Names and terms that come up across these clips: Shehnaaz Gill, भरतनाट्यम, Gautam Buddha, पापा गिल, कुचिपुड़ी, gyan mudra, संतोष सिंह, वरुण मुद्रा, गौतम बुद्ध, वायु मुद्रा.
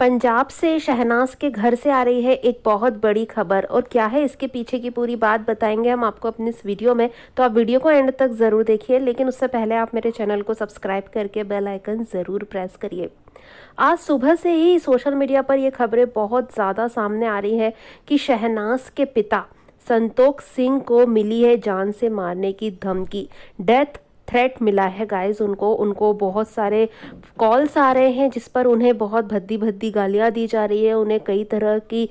पंजाब से शहनाज के घर से आ रही है एक बहुत बड़ी खबर, और क्या है इसके पीछे की पूरी बात बताएंगे हम आपको अपने इस वीडियो में। तो आप वीडियो को एंड तक ज़रूर देखिए, लेकिन उससे पहले आप मेरे चैनल को सब्सक्राइब करके बेल आइकन ज़रूर प्रेस करिए। आज सुबह से ही सोशल मीडिया पर ये खबरें बहुत ज़्यादा सामने आ रही है कि शहनाज के पिता संतोष सिंह को मिली है जान से मारने की धमकी, डेथ थ्रेट मिला है गाइस उनको बहुत सारे कॉल्स आ रहे हैं जिस पर उन्हें बहुत भद्दी भद्दी गालियां दी जा रही है, उन्हें कई तरह की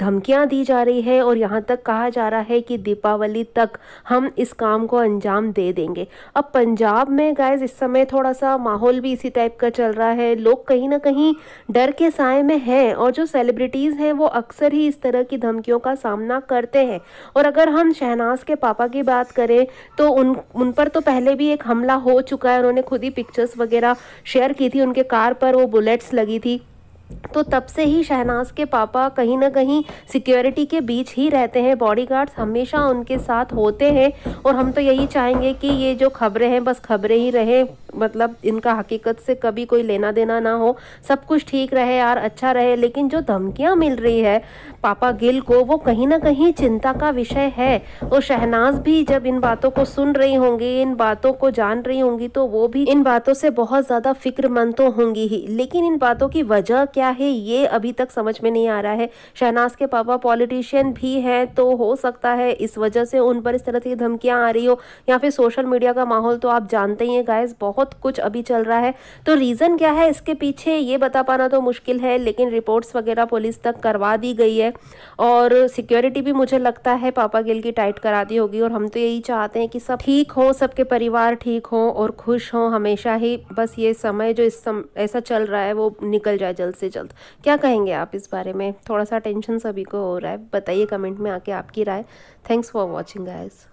धमकियां दी जा रही है, और यहाँ तक कहा जा रहा है कि दीपावली तक हम इस काम को अंजाम दे देंगे। अब पंजाब में गाइस इस समय थोड़ा सा माहौल भी इसी टाइप का चल रहा है, लोग कहीं ना कहीं डर के साए में हैं, और जो सेलिब्रिटीज़ हैं वो अक्सर ही इस तरह की धमकियों का सामना करते हैं। और अगर हम शहनाज के पापा की बात करें तो उन पर तो पहले भी एक हमला हो चुका है, उन्होंने खुद ही पिक्चर्स वगैरह शेयर की थी, उनके कार पर वो बुलेट्स लगी थी। तो तब से ही शहनाज के पापा कहीं ना कहीं सिक्योरिटी के बीच ही रहते हैं, बॉडीगार्ड्स हमेशा उनके साथ होते हैं, और हम तो यही चाहेंगे कि ये जो खबरें हैं बस खबरें ही रहें, मतलब इनका हकीकत से कभी कोई लेना देना ना हो, सब कुछ ठीक रहे यार, अच्छा रहे। लेकिन जो धमकियां मिल रही है पापा गिल को वो कहीं ना कहीं चिंता का विषय है, और शहनाज भी जब इन बातों को सुन रही होंगी, इन बातों को जान रही होंगी, तो वो भी इन बातों से बहुत ज़्यादा फिक्रमंद तो होंगी ही। लेकिन इन बातों की वजह क्या है ये अभी तक समझ में नहीं आ रहा है। शहनाज के पापा पॉलिटिशियन भी हैं, तो हो सकता है इस वजह से उन पर इस तरह की धमकियां आ रही हो, या फिर सोशल मीडिया का माहौल तो आप जानते ही हैं गाइस, बहुत कुछ अभी चल रहा है। तो रीज़न क्या है इसके पीछे ये बता पाना तो मुश्किल है, लेकिन रिपोर्ट्स वगैरह पुलिस तक करवा दी गई है, और सिक्योरिटी भी मुझे लगता है पापा गिल की टाइट करा दी होगी। और हम तो यही चाहते हैं कि सब ठीक हो, सबके परिवार ठीक हो और खुश हो हमेशा ही, बस ये समय जो ऐसा चल रहा है वो निकल जाए जल्द से जल्द। क्या कहेंगे आप इस बारे में? थोड़ा सा टेंशन सभी को हो रहा है, बताइए कमेंट में आके आपकी राय। Thanks for watching guys.